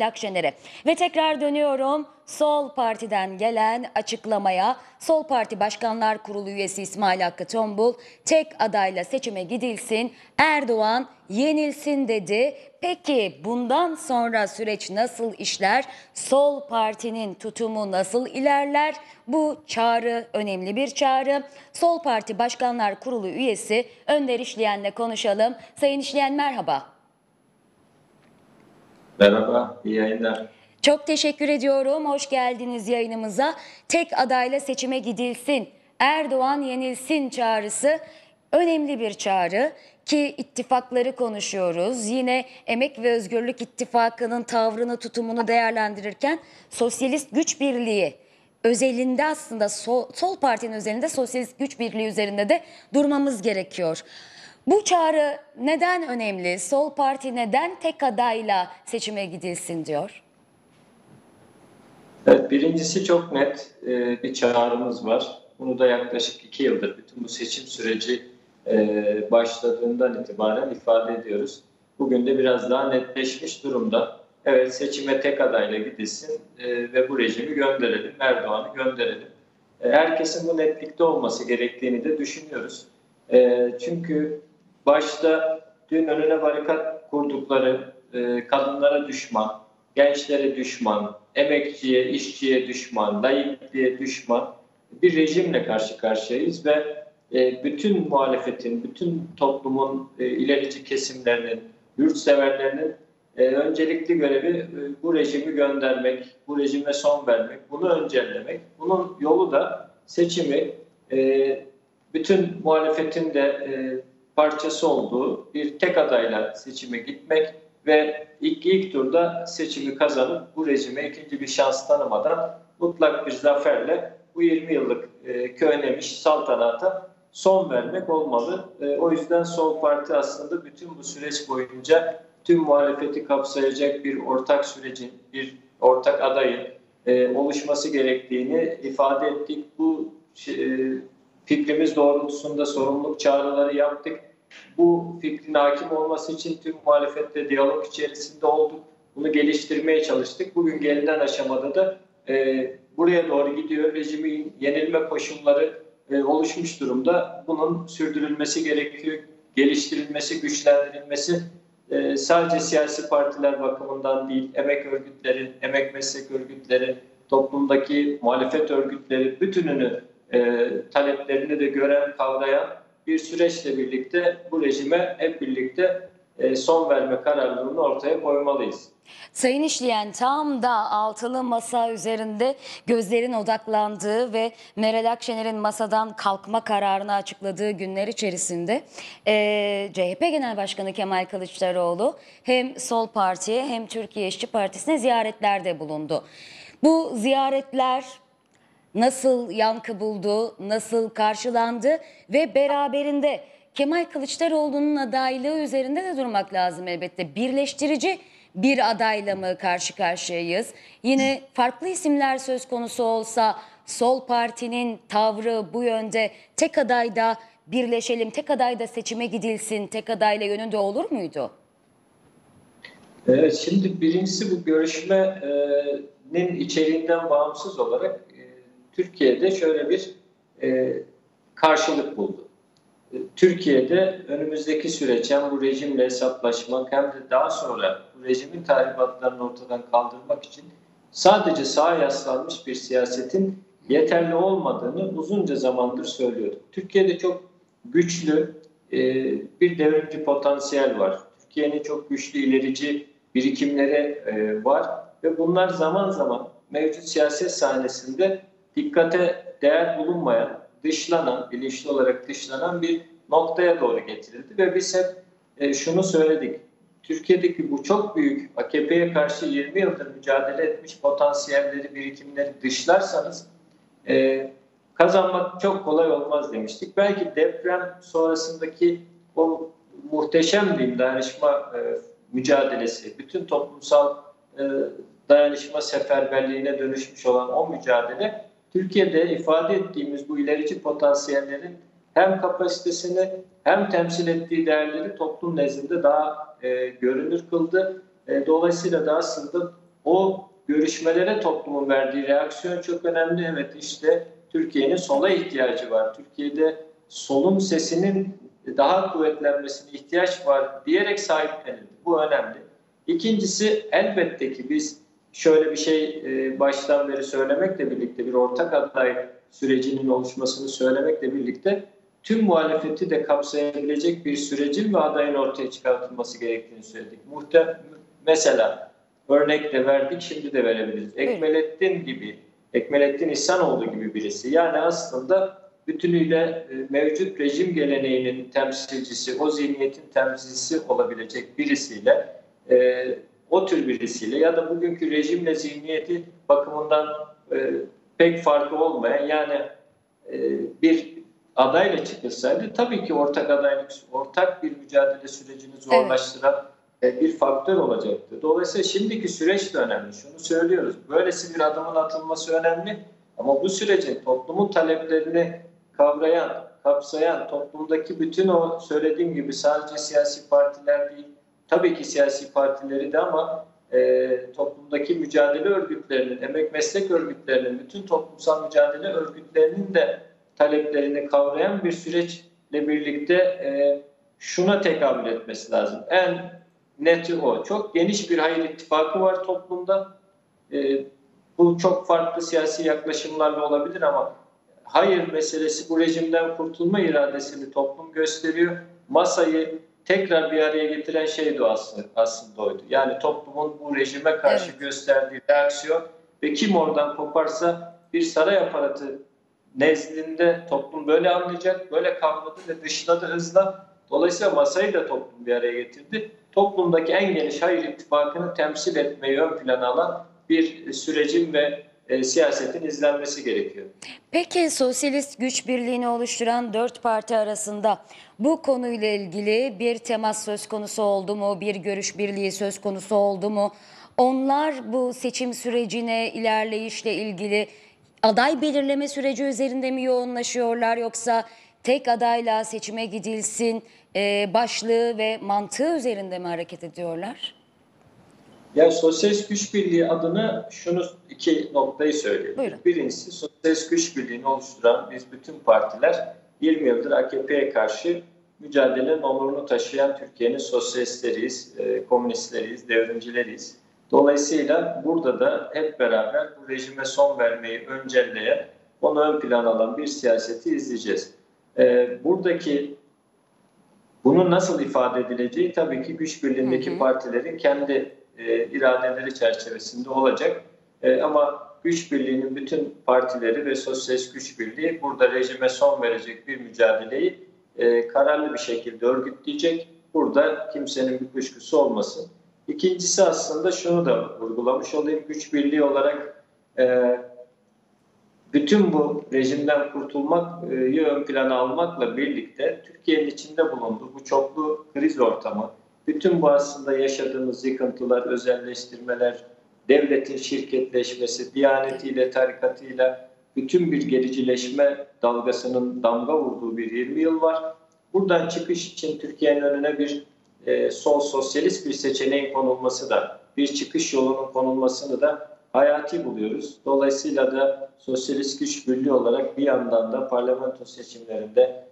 Akşener'e. Ve tekrar dönüyorum Sol Parti'den gelen açıklamaya. Sol Parti Başkanlar Kurulu üyesi İsmail Hakkı Tombul tek adayla seçime gidilsin, Erdoğan yenilsin dedi. Peki bundan sonra süreç nasıl işler? Sol Parti'nin tutumu nasıl ilerler? Bu çağrı önemli bir çağrı. Sol Parti Başkanlar Kurulu üyesi Önder İşleyen'le konuşalım. Sayın İşleyen merhaba. Merhaba, iyi yayınlar. Çok teşekkür ediyorum. Hoş geldiniz yayınımıza. Tek adayla seçime gidilsin, Erdoğan yenilsin çağrısı önemli bir çağrı ki ittifakları konuşuyoruz. Yine Emek ve Özgürlük İttifakı'nın tavrını, tutumunu değerlendirirken Sosyalist Güç Birliği özelinde aslında Sol Parti'nin özelinde Sosyalist Güç Birliği üzerinde de durmamız gerekiyor. Bu çağrı neden önemli? Sol Parti neden tek adayla seçime gidilsin diyor? Evet, birincisi çok net bir çağrımız var. Bunu da yaklaşık 2 yıldır bütün bu seçim süreci başladığından itibaren ifade ediyoruz. Bugün de biraz daha netleşmiş durumda. Evet, seçime tek adayla gidilsin ve bu rejimi gönderelim, Erdoğan'ı gönderelim. Herkesin bu netlikte olması gerektiğini de düşünüyoruz. Çünkü başta dün önüne barikat kurdukları kadınlara düşman, gençlere düşman, emekçiye, işçiye düşman, laikliğe düşman bir rejimle karşı karşıyayız ve bütün muhalefetin, bütün toplumun ilerici kesimlerinin, yurtseverlerinin öncelikli görevi bu rejimi göndermek, bu rejime son vermek, bunu öncellemek. Bunun yolu da seçimi bütün muhalefetin de parçası olduğu bir tek adayla seçime gitmek ve ilk turda seçimi kazanıp bu rejime ikinci bir şans tanımadan mutlak bir zaferle bu 20 yıllık köhnemiş saltanata son vermek olmalı. O yüzden Sol Parti aslında bütün bu süreç boyunca tüm muhalefeti kapsayacak bir ortak sürecin, bir ortak adayın oluşması gerektiğini ifade ettik. Bu fikrimiz doğrultusunda sorumluluk çağrıları yaptık. Bu fikrin hakim olması için tüm muhalefetle diyalog içerisinde olduk. Bunu geliştirmeye çalıştık. Bugün gelinen aşamada da buraya doğru gidiyor. Rejimin yenilme koşulları oluşmuş durumda. Bunun sürdürülmesi gerekiyor. Geliştirilmesi, güçlendirilmesi sadece siyasi partiler bakımından değil, emek örgütleri, emek meslek örgütleri, toplumdaki muhalefet örgütleri bütününü taleplerini de gören, kavrayan bir süreçle birlikte bu rejime hep birlikte son verme kararlılığını ortaya koymalıyız. Sayın İşleyen, tam da altılı masa üzerinde gözlerin odaklandığı ve Meral Akşener'in masadan kalkma kararını açıkladığı günler içerisinde CHP Genel Başkanı Kemal Kılıçdaroğlu hem Sol Parti'ye hem Türkiye İşçi Partisi'ne ziyaretlerde bulundu. Bu ziyaretler nasıl yankı buldu, nasıl karşılandı ve beraberinde Kemal Kılıçdaroğlu'nun adaylığı üzerinde de durmak lazım elbette. Birleştirici bir adayla mı karşı karşıyayız? Yine farklı isimler söz konusu olsa Sol Parti'nin tavrı bu yönde, tek adayda birleşelim, tek adayda seçime gidilsin, tek adayla yönünde olur muydu? Evet, şimdi birincisi bu görüşmenin içeriğinden bağımsız olarak Türkiye'de şöyle bir karşılık buldu. Türkiye'de önümüzdeki süreç hem bu rejimle hesaplaşmak hem de daha sonra bu rejimin tahribatlarını ortadan kaldırmak için sadece sağa yaslanmış bir siyasetin yeterli olmadığını uzunca zamandır söylüyorduk. Türkiye'de çok güçlü bir devrimci potansiyel var. Türkiye'nin çok güçlü ilerici birikimleri var ve bunlar zaman zaman mevcut siyaset sahnesinde dikkate değer bulunmayan, dışlanan, bilinçli olarak dışlanan bir noktaya doğru getirildi ve biz hep şunu söyledik. Türkiye'deki bu çok büyük AKP'ye karşı 20 yıldır mücadele etmiş potansiyelleri, birikimleri dışlarsanız kazanmak çok kolay olmaz demiştik. Belki deprem sonrasındaki o muhteşem bir dayanışma mücadelesi, bütün toplumsal dayanışma seferberliğine dönüşmüş olan o mücadele Türkiye'de ifade ettiğimiz bu ilerici potansiyellerin hem kapasitesini hem temsil ettiği değerleri toplum nezdinde daha görünür kıldı. Dolayısıyla da aslında O görüşmelere toplumun verdiği reaksiyon çok önemli. Evet, işte Türkiye'nin sola ihtiyacı var. Türkiye'de solun sesinin daha kuvvetlenmesine ihtiyaç var diyerek sahiplenildi. Bu önemli. İkincisi, elbette ki biz şöyle bir şey baştan beri söylemekle birlikte, bir ortak aday sürecinin oluşmasını söylemekle birlikte tüm muhalefeti de kapsayabilecek bir sürecin ve adayın ortaya çıkartılması gerektiğini söyledik. Mesela örnek de verdik, şimdi de verebiliriz. Ekmelettin İhsanoğlu gibi birisi. Yani aslında bütünüyle mevcut rejim geleneğinin temsilcisi, o zihniyetin temsilcisi olabilecek birisiyle, o tür birisiyle ya da bugünkü rejimle zihniyeti bakımından pek farkı olmayan, yani bir adayla çıkılsaydı tabii ki ortak bir mücadele sürecini zorlaştıran bir faktör olacaktı. Dolayısıyla şimdiki süreç de önemli. Şunu söylüyoruz, böylesi bir adımın atılması önemli ama bu sürecin toplumun taleplerini kavrayan, kapsayan, toplumdaki bütün o söylediğim gibi sadece siyasi partiler değil, tabii ki siyasi partileri de ama toplumdaki mücadele örgütlerinin, emek meslek örgütlerinin, bütün toplumsal mücadele örgütlerinin de taleplerini kavrayan bir süreçle birlikte şuna tekabül etmesi lazım. En neti o. Çok geniş bir hayır ittifakı var toplumda. Bu çok farklı siyasi yaklaşımlarla olabilir ama hayır meselesi bu rejimden kurtulma iradesini toplum gösteriyor. Masayı tekrar bir araya getiren şey de aslında oydu. Yani toplumun bu rejime karşı gösterdiği reaksiyon ve kim oradan koparsa bir saray aparatı nezdinde toplum böyle anlayacak, böyle kavradı ve dışladı hızla. Dolayısıyla masayı da toplum bir araya getirdi. Toplumdaki en geniş hayır ittifakını temsil etmeyi ön plana alan bir sürecin ve siyasetin izlenmesi gerekiyor. Peki sosyalist güç birliğini oluşturan 4 parti arasında bu konuyla ilgili bir temas söz konusu oldu mu? Bir görüş birliği söz konusu oldu mu? Onlar bu seçim sürecine ilerleyişle ilgili aday belirleme süreci üzerinde mi yoğunlaşıyorlar, yoksa tek adayla seçime gidilsin başlığı ve mantığı üzerinde mi hareket ediyorlar? Yani Sosyalist Güç Birliği adına iki noktayı söylüyorum. Buyurun. Birincisi, Sosyalist Güç Birliği'ni oluşturan bütün partiler 20 yıldır AKP'ye karşı mücadelenin onurunu taşıyan Türkiye'nin sosyalistleriyiz, komünistleriyiz, devrimcileriyiz. Dolayısıyla burada da hep beraber bu rejime son vermeyi öncelleyen, onu ön plana alan bir siyaseti izleyeceğiz. Bunun nasıl ifade edileceği tabii ki güç birliğindeki partilerin kendi iradeleri çerçevesinde olacak. Ama güç birliğinin bütün partileri ve sosyalist güç birliği burada rejime son verecek bir mücadeleyi kararlı bir şekilde örgütleyecek. Burada kimsenin bir kuşkusu olmasın. İkincisi, aslında şunu da vurgulamış olayım. Güç birliği olarak bütün bu rejimden kurtulmayı ön plana almakla birlikte Türkiye'nin içinde bulunduğu bu çoklu kriz ortamı, bütün bu aslında yaşadığımız yıkıntılar, özelleştirmeler, devletin şirketleşmesi, diyanetiyle, tarikatıyla bütün bir gericileşme dalgasının damga vurduğu bir 20 yıl var. Buradan çıkış için Türkiye'nin önüne bir sol sosyalist bir seçeneğin konulması da, bir çıkış yolunun konulmasını da hayati buluyoruz. Dolayısıyla da sosyalist güç birliği olarak bir yandan da parlamento seçimlerinde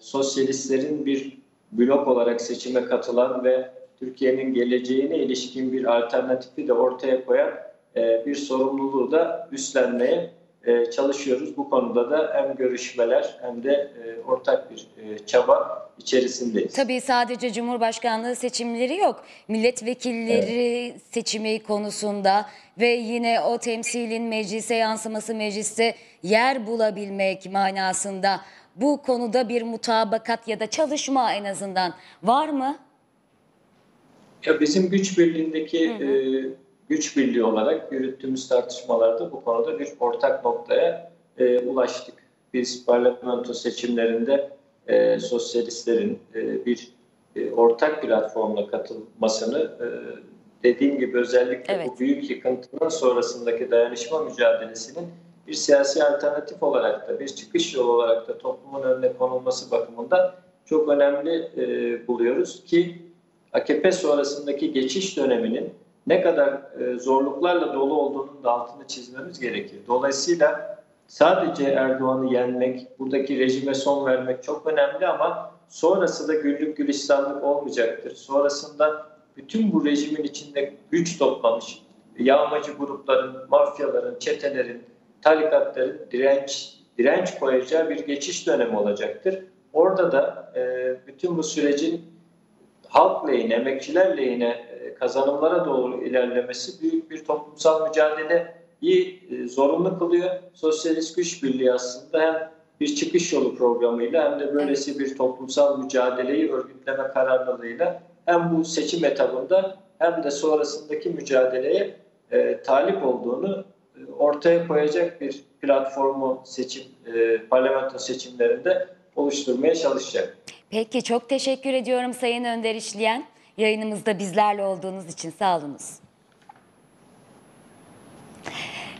sosyalistlerin bir blok olarak seçime katılan ve Türkiye'nin geleceğine ilişkin bir alternatifi de ortaya koyan bir sorumluluğu da üstlenmeye çalışıyoruz. Bu konuda da hem görüşmeler hem de ortak bir çaba içerisindeyiz. Tabii sadece Cumhurbaşkanlığı seçimleri yok. Milletvekilleri seçimi konusunda ve yine o temsilin meclise yansıması, mecliste yer bulabilmek manasında bu konuda bir mutabakat ya da çalışma en azından var mı? Ya bizim güç birliğindeki güç birliği olarak yürüttüğümüz tartışmalarda bu konuda bir ortak noktaya ulaştık. Biz parlamento seçimlerinde sosyalistlerin bir ortak platformla katılmasını dediğim gibi özellikle bu büyük yıkıntının sonrasındaki dayanışma mücadelesinin bir siyasi alternatif olarak da, bir çıkış yolu olarak da toplumun önüne konulması bakımından çok önemli buluyoruz ki AKP sonrasındaki geçiş döneminin ne kadar zorluklarla dolu olduğunun da altını çizmemiz gerekiyor. Dolayısıyla sadece Erdoğan'ı yenmek, buradaki rejime son vermek çok önemli ama sonrası da güllük gülistanlık olmayacaktır. Sonrasında bütün bu rejimin içinde güç toplamış yağmacı grupların, mafyaların, çetelerin, tarikatların direnç koyacağı bir geçiş dönemi olacaktır. Orada da bütün bu sürecin halk lehine, emekçiler lehine kazanımlara doğru ilerlemesi büyük bir toplumsal mücadeleyi zorunlu kılıyor. Sosyalist Güç Birliği aslında hem bir çıkış yolu programıyla hem de böylesi bir toplumsal mücadeleyi örgütleme kararlılığıyla hem bu seçim etabında hem de sonrasındaki mücadeleye talip olduğunu ortaya koyacak bir platformu parlamento seçimlerinde oluşturmaya çalışacak. Peki, çok teşekkür ediyorum Sayın Önder İşleyen. Yayınımızda bizlerle olduğunuz için sağolunuz.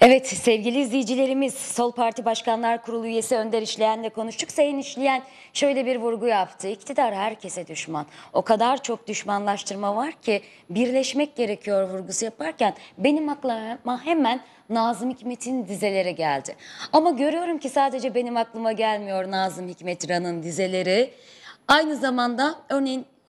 Evet sevgili izleyicilerimiz, Sol Parti Başkanlar Kurulu üyesi Önder İşleyen'le konuştuk. Sayın İşleyen şöyle bir vurgu yaptı. İktidar herkese düşman. O kadar çok düşmanlaştırma var ki birleşmek gerekiyor vurgusu yaparken benim aklıma hemen Nazım Hikmet'in dizeleri geldi. Ama görüyorum ki sadece benim aklıma gelmiyor Nazım Hikmet İran'ın dizeleri. Aynı zamanda örneğin